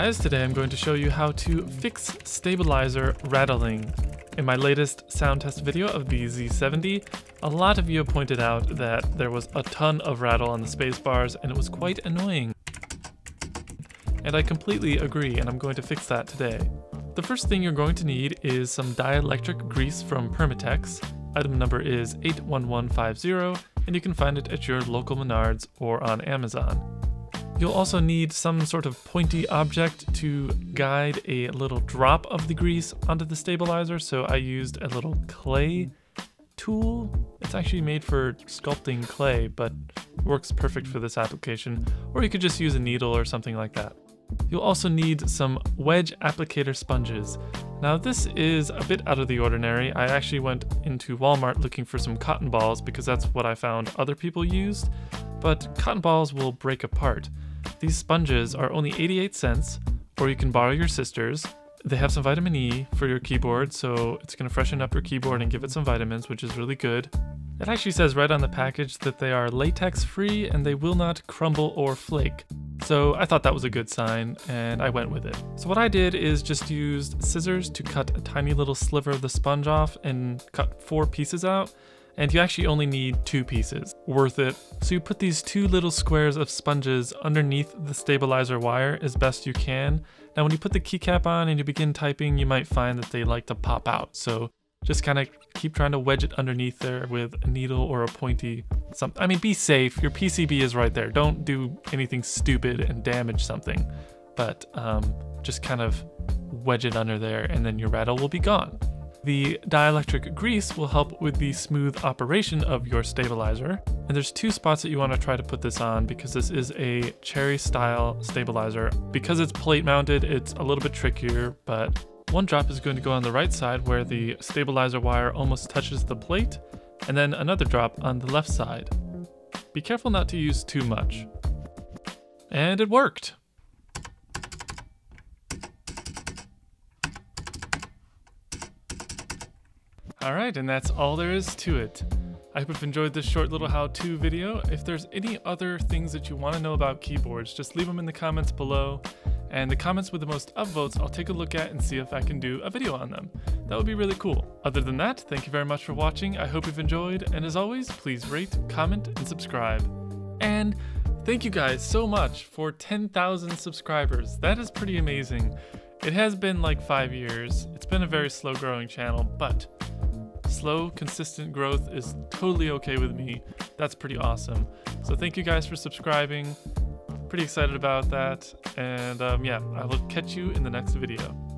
guys, today I'm going to show you how to fix stabilizer rattling. In my latest sound test video of the Z70, a lot of you have pointed out that there was a ton of rattle on the space bars and it was quite annoying. And I completely agree, and I'm going to fix that today. The first thing you're going to need is some dielectric grease from Permatex. Item number is 81150, and you can find it at your local Menards or on Amazon. You'll also need some sort of pointy object to guide a little drop of the grease onto the stabilizer, so I used a little clay tool. It's actually made for sculpting clay, but works perfect for this application, or you could just use a needle or something like that. You'll also need some wedge applicator sponges. Now this is a bit out of the ordinary. I actually went into Walmart looking for some cotton balls because that's what I found other people used, but cotton balls will break apart. These sponges are only 88 cents, or you can borrow your sister's. They have some vitamin E for your keyboard, so it's gonna freshen up your keyboard and give it some vitamins, which is really good. It actually says right on the package that they are latex-free and they will not crumble or flake. So I thought that was a good sign, and I went with it. So what I did is just used scissors to cut a tiny little sliver of the sponge off and cut 4 pieces out. And you actually only need 2 pieces. Worth it. So you put these 2 little squares of sponges underneath the stabilizer wire as best you can. Now when you put the keycap on and you begin typing, you might find that they like to pop out. So just kind of keep trying to wedge it underneath there with a needle or a pointy something. I mean, be safe. Your PCB is right there. Don't do anything stupid and damage something. But just kind of wedge it under there and then your rattle will be gone. The dielectric grease will help with the smooth operation of your stabilizer. And there's 2 spots that you want to try to put this on because this is a Cherry style stabilizer. Because it's plate mounted, it's a little bit trickier, but one drop is going to go on the right side where the stabilizer wire almost touches the plate, and then another drop on the left side. Be careful not to use too much. And it worked! Alright, and that's all there is to it. I hope you've enjoyed this short little how-to video. If there's any other things that you want to know about keyboards, just leave them in the comments below, and the comments with the most upvotes I'll take a look at and see if I can do a video on them. That would be really cool. Other than that, thank you very much for watching, I hope you've enjoyed, and as always, please rate, comment, and subscribe. And thank you guys so much for 10,000 subscribers, that is pretty amazing. It has been like 5 years, it's been a very slow growing channel, but slow, consistent growth is totally okay with me. That's pretty awesome. So thank you guys for subscribing. Pretty excited about that. And yeah, I will catch you in the next video.